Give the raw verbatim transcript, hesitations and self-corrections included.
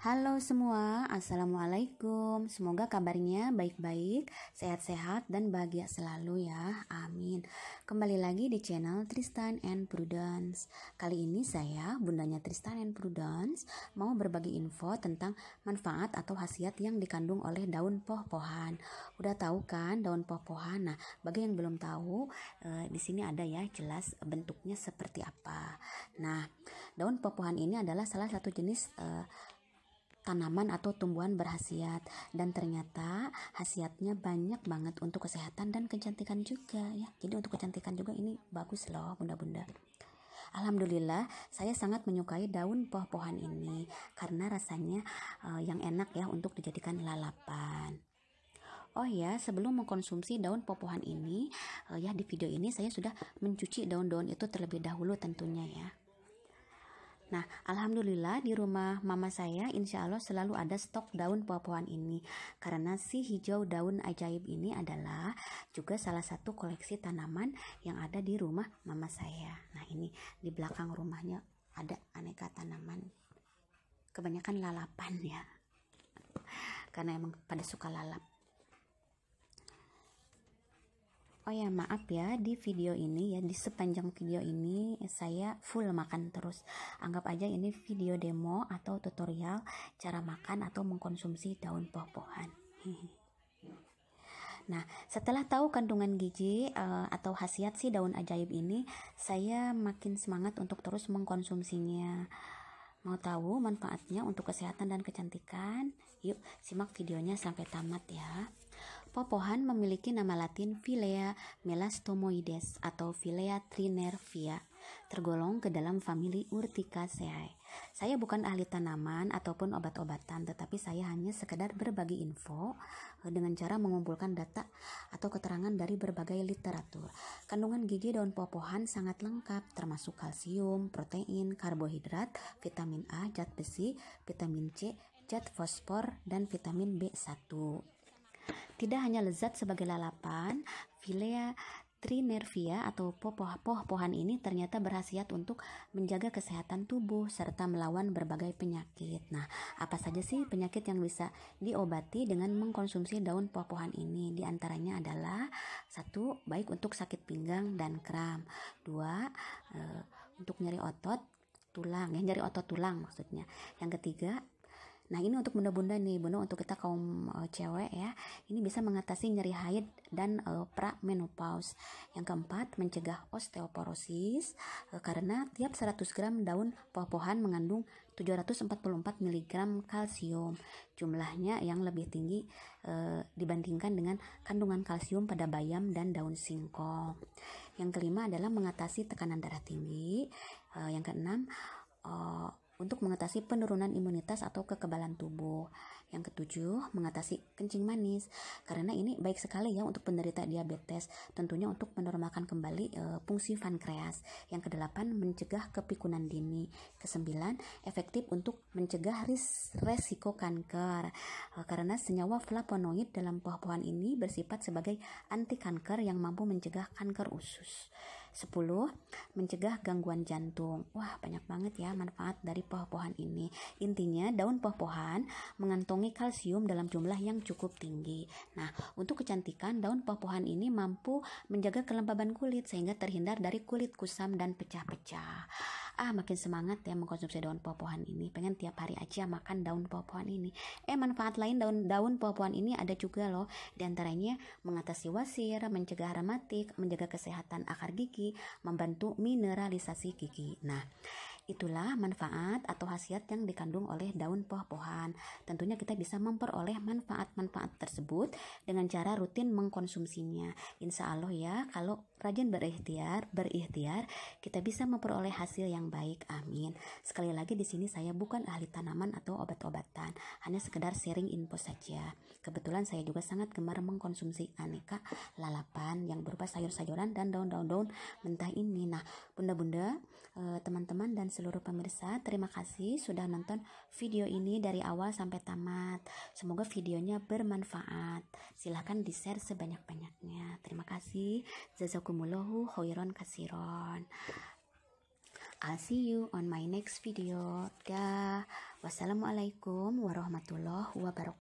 Halo semua, Assalamualaikum. Semoga kabarnya baik-baik, sehat-sehat, dan bahagia selalu ya, amin. Kembali lagi di channel Tristan and Prudence. Kali ini saya, bundanya Tristan and Prudence, mau berbagi info tentang manfaat atau khasiat yang dikandung oleh daun pohpohan. Udah tahu kan daun pohpohan? Nah, bagi yang belum tahu, eh, di sini ada ya jelas bentuknya seperti apa. Nah, daun pohpohan ini adalah salah satu jenis eh, tanaman atau tumbuhan berkhasiat, dan ternyata khasiatnya banyak banget untuk kesehatan dan kecantikan juga ya. Jadi untuk kecantikan juga ini bagus loh bunda-bunda. Alhamdulillah saya sangat menyukai daun pohpohan ini karena rasanya uh, yang enak ya untuk dijadikan lalapan. Oh ya, sebelum mengkonsumsi daun pohpohan ini uh, ya di video ini saya sudah mencuci daun-daun itu terlebih dahulu tentunya ya. Nah, alhamdulillah di rumah mama saya insya Allah selalu ada stok daun pohpohan ini. Karena si hijau daun ajaib ini adalah juga salah satu koleksi tanaman yang ada di rumah mama saya. Nah, ini di belakang rumahnya ada aneka tanaman. Kebanyakan lalapan ya. Karena emang pada suka lalap. Oh ya, maaf ya, di video ini ya, di sepanjang video ini saya full makan terus. Anggap aja ini video demo atau tutorial cara makan atau mengkonsumsi daun pohpohan. Nah, setelah tahu kandungan gizi uh, atau khasiat si daun ajaib ini, saya makin semangat untuk terus mengkonsumsinya. Mau tahu manfaatnya untuk kesehatan dan kecantikan? Yuk, simak videonya sampai tamat ya. Pohpohan memiliki nama latin Pilea melastomoides atau Pilea trinervia, tergolong ke dalam famili Urticaceae. Saya bukan ahli tanaman ataupun obat-obatan, tetapi saya hanya sekedar berbagi info dengan cara mengumpulkan data atau keterangan dari berbagai literatur. Kandungan gizi daun pohpohan sangat lengkap, termasuk kalsium, protein, karbohidrat, vitamin A, zat besi, vitamin C, zat fosfor, dan vitamin B satu. Tidak hanya lezat sebagai lalapan, Pilea trinervia atau pohpohan ini ternyata berkhasiat untuk menjaga kesehatan tubuh serta melawan berbagai penyakit. Nah, apa saja sih penyakit yang bisa diobati dengan mengkonsumsi daun pohpohan ini? Di antaranya adalah satu, baik untuk sakit pinggang dan kram. Dua, eh, untuk nyeri otot tulang, ya nyeri otot tulang maksudnya. Yang ketiga, nah ini untuk bunda-bunda nih, bunda untuk kita kaum e, cewek ya, ini bisa mengatasi nyeri haid dan e, pramenopause. Yang keempat, mencegah osteoporosis e, karena tiap seratus gram daun pohpohan mengandung tujuh ratus empat puluh empat miligram kalsium. Jumlahnya yang lebih tinggi e, dibandingkan dengan kandungan kalsium pada bayam dan daun singkong. Yang kelima adalah mengatasi tekanan darah tinggi. E, yang keenam, e, untuk mengatasi penurunan imunitas atau kekebalan tubuh. Yang ketujuh, mengatasi kencing manis. Karena ini baik sekali ya untuk penderita diabetes, tentunya untuk menormalkan kembali e, fungsi pankreas. Yang kedelapan, mencegah kepikunan dini. Kesembilan, efektif untuk mencegah ris- resiko kanker. E, karena senyawa flavonoid dalam pohpohan ini bersifat sebagai anti kanker yang mampu mencegah kanker usus. Sepuluh, mencegah gangguan jantung. Wah, banyak banget ya manfaat dari pohpohan ini. Intinya daun pohpohan mengantongi kalsium dalam jumlah yang cukup tinggi. Nah, untuk kecantikan, daun pohpohan ini mampu menjaga kelembaban kulit sehingga terhindar dari kulit kusam dan pecah-pecah. Ah, makin semangat ya mengkonsumsi daun pohpohan ini. Pengen tiap hari aja makan daun pohpohan ini. Eh, manfaat lain daun-daun pohpohan ini ada juga loh. Di antaranya mengatasi wasir, mencegah rematik, menjaga kesehatan akar gigi, membantu mineralisasi gigi. Nah, itulah manfaat atau khasiat yang dikandung oleh daun pohpohan. Tentunya kita bisa memperoleh manfaat-manfaat tersebut dengan cara rutin mengkonsumsinya. Insya Allah ya, kalau rajin berikhtiar, berikhtiar, kita bisa memperoleh hasil yang baik. Amin. Sekali lagi di sini saya bukan ahli tanaman atau obat-obatan, hanya sekedar sharing info saja. Kebetulan saya juga sangat gemar mengkonsumsi aneka lalapan yang berupa sayur-sayuran dan daun-daun mentah ini. Nah, bunda-bunda, teman-teman dan seluruh pemirsa, terima kasih sudah nonton video ini dari awal sampai tamat. Semoga videonya bermanfaat. Silahkan di-share sebanyak-banyaknya. Terima kasih. Jazakumullahu khairan katsiran. I'll see you on my next video. Dah. Wassalamualaikum warahmatullahi wabarakatuh.